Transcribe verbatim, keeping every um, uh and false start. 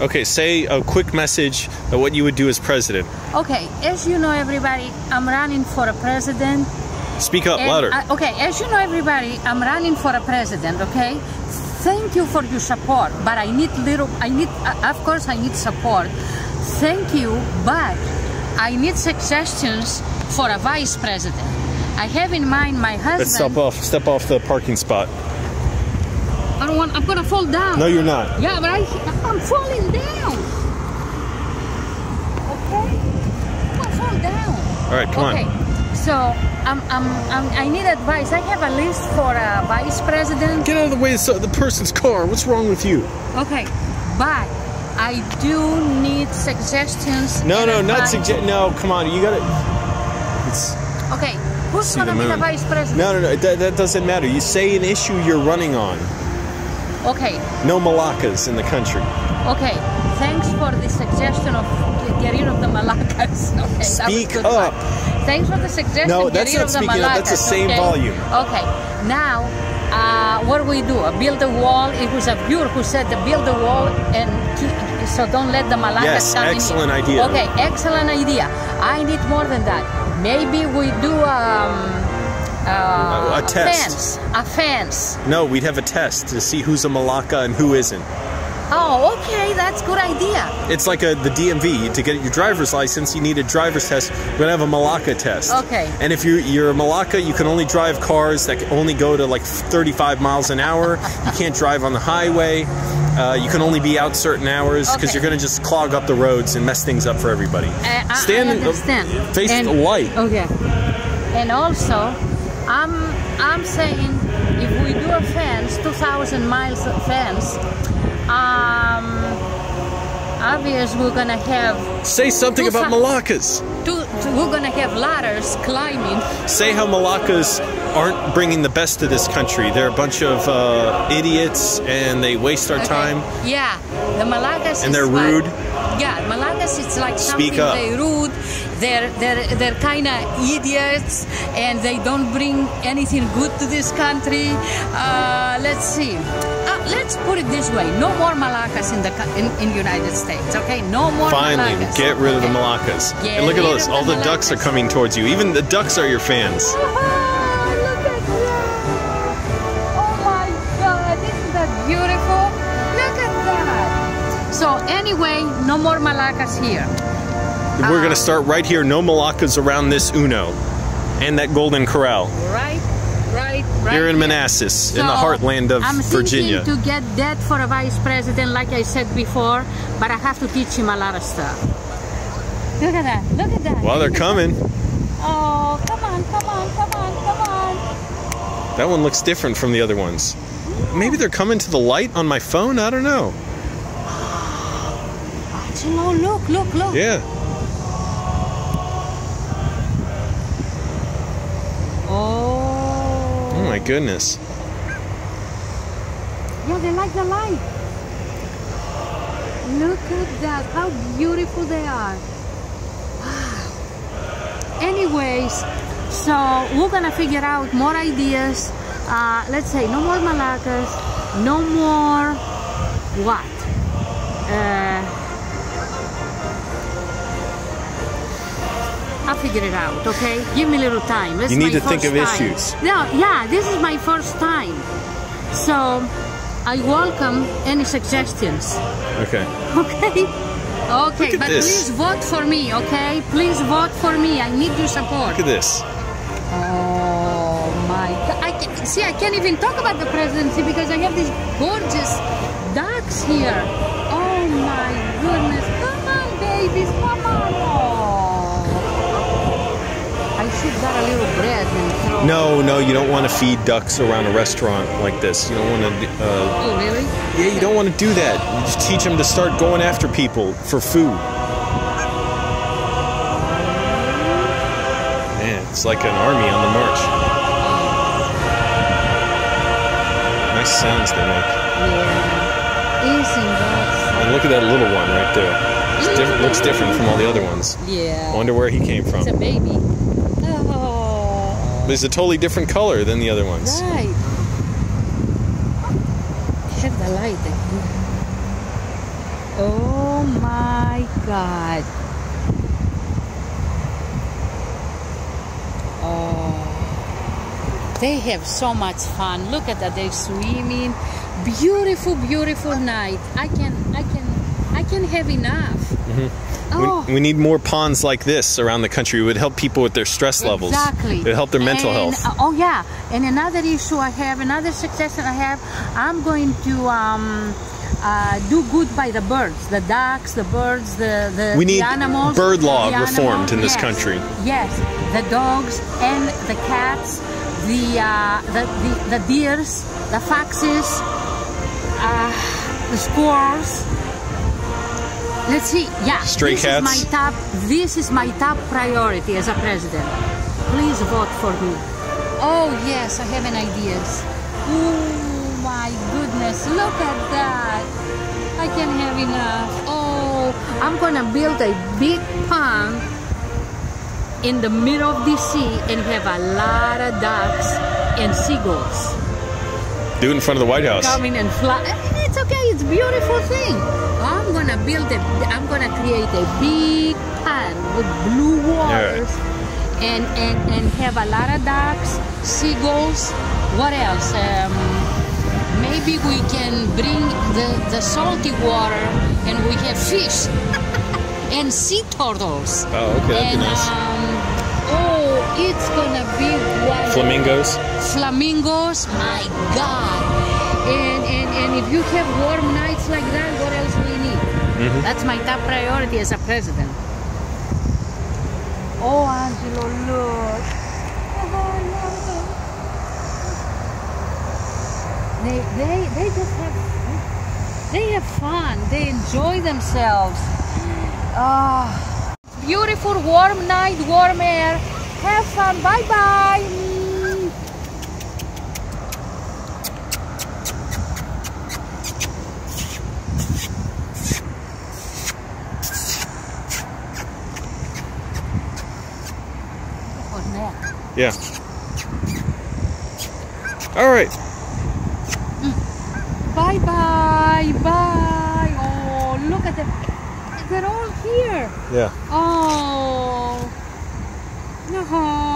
Okay, say a quick message of what you would do as president. Okay, as you know, everybody, I'm running for a president. Speak up, and louder. I, okay, as you know, everybody, I'm running for a president, okay? Thank you for your support, but I need little, I need, uh, of course, I need support. Thank you, but I need suggestions for a vice president. I have in mind my husband. Let's step off, step off the parking spot. I don't want, I'm gonna fall down. No, you're not. Yeah, but I, I'm falling down. Okay? I'm gonna fall down. All right, come okay. on. So, I'm, I'm, I'm, I need advice. I have a list for a vice president. Get out of the way of the person's car. What's wrong with you? Okay, but I do need suggestions. No, no, not suggest. No, come on. You gotta. It's, okay, who's gonna be the vice president? No, no, no. That, that doesn't matter. You say an issue you're running on. Okay. No malakas in the country. Okay. Thanks for the suggestion of getting rid of the malakas. Okay. Speak up. Part. Thanks for the suggestion. No, that's not speaking malakas, up. That's the same okay? volume. Okay. Now, uh, what do we do? Build a wall. It was a viewer who said to build a wall and keep, so don't let the malakas yes, come in. Yes, excellent idea. Okay, excellent idea. I need more than that. Maybe we do um. Uh, a, a test. Fence. A fence. No, we'd have a test to see who's a malaka and who isn't. Oh, okay, that's a good idea. It's like a, the D M V. To get your driver's license, you need a driver's test. We're going to have a malaka test. Okay. And if you're, you're a malaka, you can only drive cars that can only go to like thirty-five miles an hour. You can't drive on the highway. Uh, you can only be out certain hours because okay. you're going to just clog up the roads and mess things up for everybody. Uh, I, Stand I understand. Uh, face and, the light. Okay. And also... I'm, I'm saying if we do a fence, two thousand miles of fence, um, obvious we're going to have... Say something about malakas. Two, two, we're going to have ladders climbing. Say how malakas aren't bringing the best to this country. They're a bunch of uh, idiots and they waste our okay. time. Yeah, the malakas And they're rude. Like, yeah, malakas it's like Speak something up. They rude. They're, they're, they're kind of idiots, and they don't bring anything good to this country. Uh, let's see. Uh, let's put it this way. No more malakas in the in, in United States, okay? No more Finally, malakas. Finally, get rid of the malakas. Okay. And look at this. All the, the ducks are coming towards you. Even the ducks are your fans. Oh, look at that. Oh, my God. Isn't that beautiful? Look at that. So, anyway, no more malakas here. We're going to start right here. No malakas around this UNO and that Golden Corral. Right, right, right. You're in Manassas, so in the heartland of I'm Virginia. I'm thinking to get that for a vice president, like I said before, but I have to teach him a lot of stuff. Look at that, look at that. Well, they're coming. Oh, come on, come on, come on, come on. That one looks different from the other ones. Maybe they're coming to the light on my phone? I don't know. I don't know. Look, look, look. Yeah. Oh. Oh my goodness. Yeah, they like the light. Look at that, how beautiful they are. Wow. Anyways, so we're gonna figure out more ideas. Uh, let's say no more malakas, no more what? Uh, I'll figure it out, okay? Give me a little time. This you need to think of time. issues. No, yeah, this is my first time. So, I welcome any suggestions. Okay. Okay? Okay, but this. please vote for me, okay? Please vote for me. I need your support. Look at this. Oh, my God. I can, see, I can't even talk about the presidency because I have these gorgeous ducks here. Oh, my goodness. Come on, babies. Come on. Oh. Got a little bread and throw no, no, you don't want to feed ducks around a restaurant like this. You don't want to... Uh, oh, really? Yeah, you okay. don't want to do that. You just teach them to start going after people for food. Man, it's like an army on the march. Nice sounds they make. Yeah. Easy, nice. And look at that little one right there. It's mm-hmm. different, looks different from all the other ones. Yeah. I wonder where he came from. It's a baby. But it's a totally different color than the other ones. Right. I have the light. Oh my God. Oh, they have so much fun. Look at that, they're swimming. Beautiful, beautiful night. I can, I can, I can have enough. Mm-hmm. Oh. We, we need more ponds like this around the country. It would help people with their stress levels. Exactly. It would help their mental and, health. Oh yeah. And another issue I have, another suggestion I have, I'm going to um, uh, do good by the birds, the ducks, the birds, the the, we need the animals. Bird law the reformed animals. in this yes. country. Yes, the dogs and the cats, the uh, the, the the deers, the foxes, uh, the squirrels. Let's see. Yeah, Stray this cats. is my top. This is my top priority as a president. Please vote for me. Oh yes, I have an idea. Oh my goodness! Look at that. I can have enough. Oh, I'm gonna build a big pond in the middle of D C and have a lot of ducks and seagulls. Do it in front of the White House. Coming and fly. It's okay. It's a beautiful thing. I'm gonna build a. I'm gonna create a big pond with blue waters, right. and and and have a lot of ducks, seagulls. What else? Um, maybe we can bring the the salty water, and we have fish and sea turtles. Oh, okay, that'd and, be nice. Um, oh, it's gonna be wild. Flamingos. Flamingos, my God. And, and, and if you have warm nights like that, what else do you need? Mm-hmm. That's my top priority as a president. Oh, Angelo, look. Oh, no. They, they, they just have, they have fun. They enjoy themselves. Oh, beautiful, warm night, warm air. Have fun. Bye-bye. Yeah. All right. Bye, bye, bye. Oh, look at them. They're all here. Yeah. Oh. No.